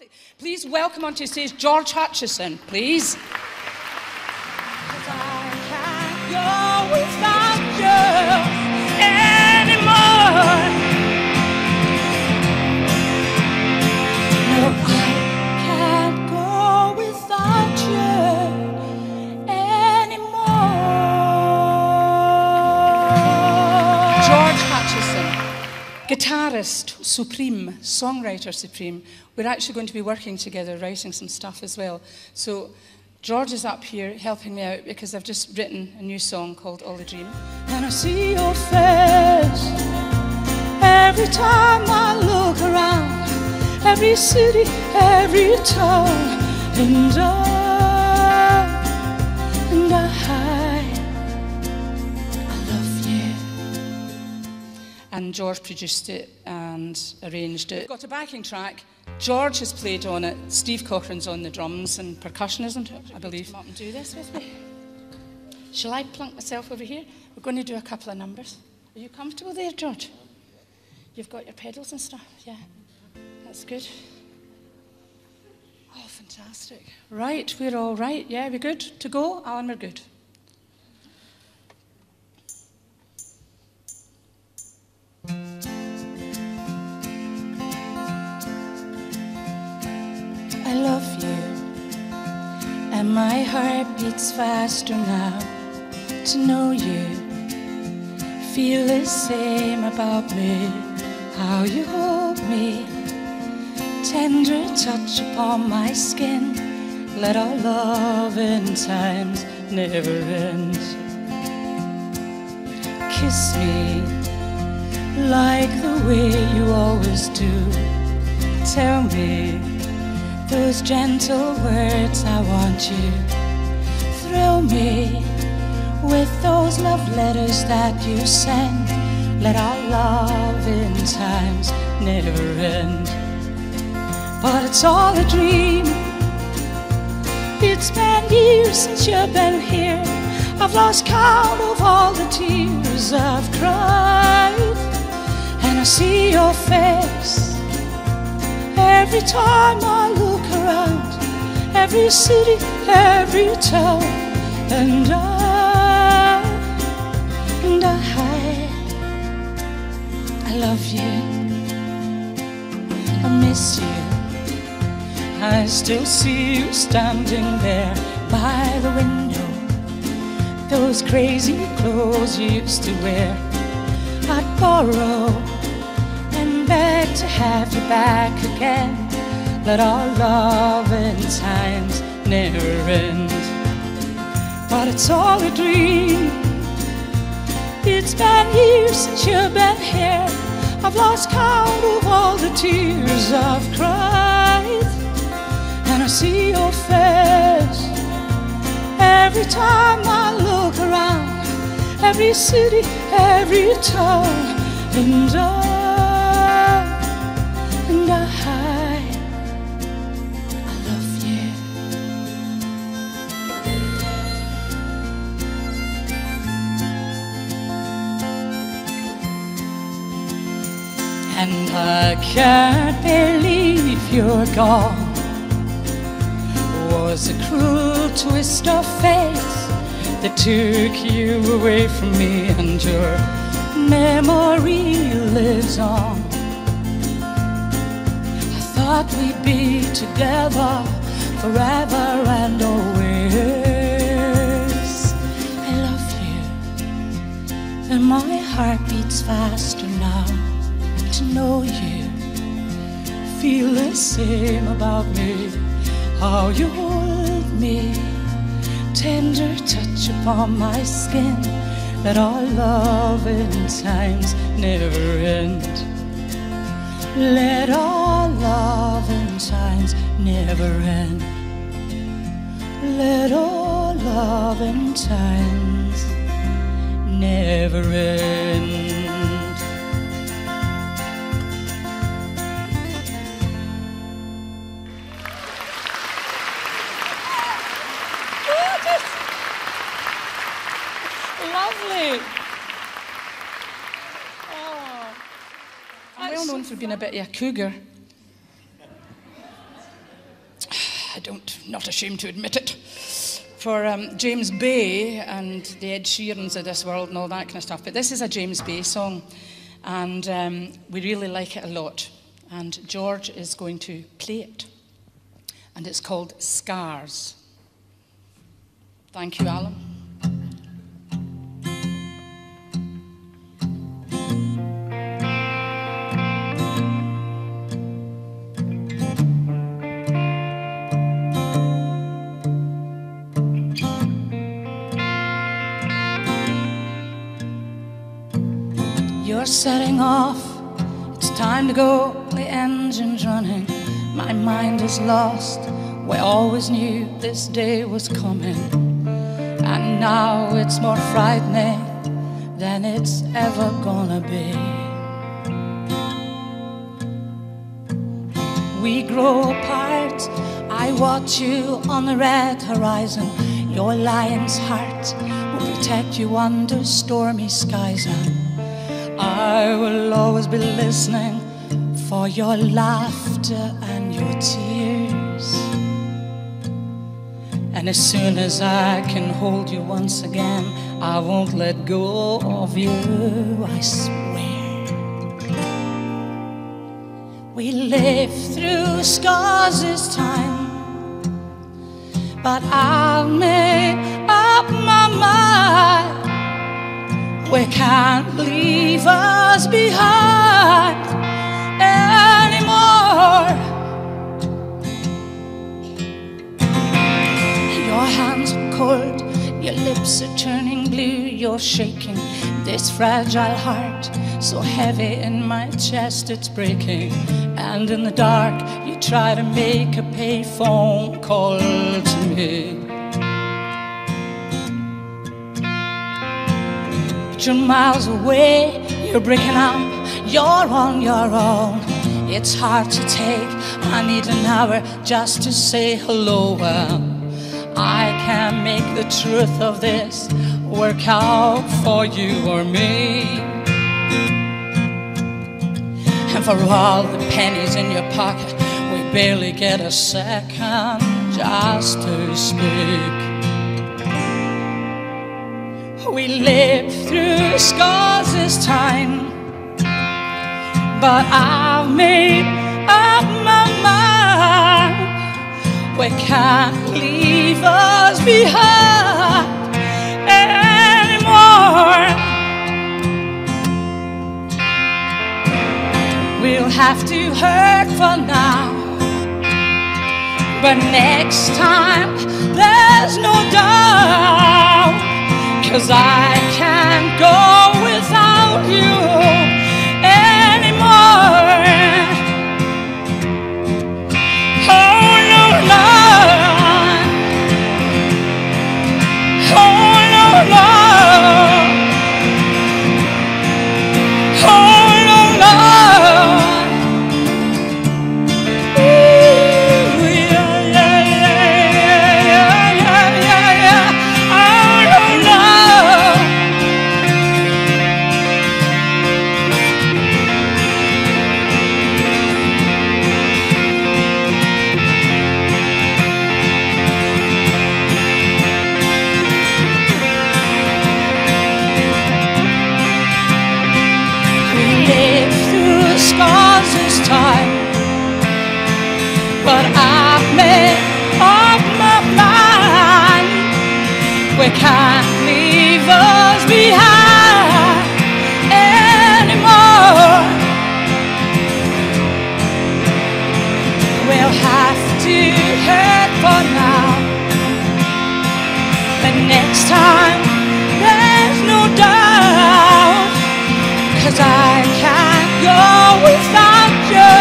Fantastic. Please welcome onto stage George Hutchison, please. Guitarist supreme, songwriter supreme. We're actually going to be working together, writing some stuff as well. So George is up here helping me out because I've just written a new song called All the Dream. And I see your face every time I look around, every city, every town, and I love you. And George produced it and arranged it. Got a backing track. George has played on it. Steve Cochran's on the drums and percussion, isn't it? I believe. Come up and do this with me. Shall I plunk myself over here? We're going to do a couple of numbers. Are you comfortable there, George? You've got your pedals and stuff. Yeah, that's good. Oh, fantastic. Right, we're all right. Yeah, we're good to go. Alan, we're good. I love you, and my heart beats faster now to know you. Feel the same about me, how you hold me. Tender touch upon my skin. Let our love in times never end. Kiss me like the way you always do. Tell me those gentle words, I want you. Thrill me with those love letters that you send. Let our love in times never end. But it's all a dream. It's been years since you've been here. I've lost count of all the tears I've cried. And I see your face every time I look around, every city, every town, and I love you. I miss you. I still see you standing there by the window. Those crazy clothes you used to wear, I'd borrow and beg to have you back again. Let our love in times never end. But it's all a dream. It's been years since you've been here. I've lost count of all the tears I've cried. And I see your face every time I look around, every city, every town, and I and I can't believe you're gone. Was a cruel twist of fate that took you away from me, and your memory lives on. I thought we'd be together forever and always. I love you, and my heart beats faster now to know you. Feel the same about me, how you hold me. Tender touch upon my skin. Let our love in times never end. Let our love in times never end. Let our love in times never end. Lovely. Oh, I'm well known for being a bit of a cougar. I don't, not ashamed to admit it, for James Bay and the Ed Sheerans of this world and all that kind of stuff. But this is a James Bay song, and we really like it a lot. And George is going to play it, and it's called Scars. Thank you, Alan. You're setting off, it's time to go, the engine's running. My mind is lost, we always knew this day was coming. And now it's more frightening than it's ever gonna be. We grow apart, I watch you on the red horizon. Your lion's heart will protect you under stormy skies. I will always be listening for your laughter and your tears. And as soon as I can hold you once again, I won't let go of you, I swear. We live through scars this time, but I'll make up my mind. We can't leave us behind anymore. Your hands are cold, your lips are turning blue, you're shaking. This fragile heart, so heavy in my chest, it's breaking. And in the dark, you try to make a payphone call to me. You're miles away, you're breaking up, you're on your own. It's hard to take, I need an hour just to say hello. Well, I can't make the truth of this work out for you or me. And for all the pennies in your pocket, we barely get a second just to speak. We live through scars this time, but I've made up my mind. We can't leave us behind anymore. We'll have to hurt for now, but next time there's no doubt. 'Cause I can't go without you anymore. Oh no, love. Oh no, love. Oh no, love. Ooh, yeah, yeah, yeah, yeah, yeah, yeah, yeah. Oh no, love. But I've made up my mind. We can't leave us behind anymore. We'll have to hurt for now, but next time there's no doubt. 'Cause I can't go without you.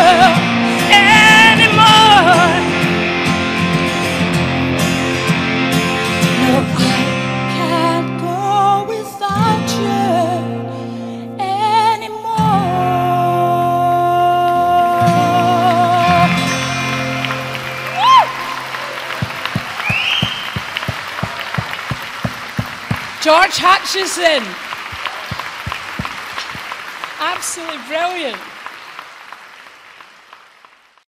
George Hutchison. Absolutely brilliant.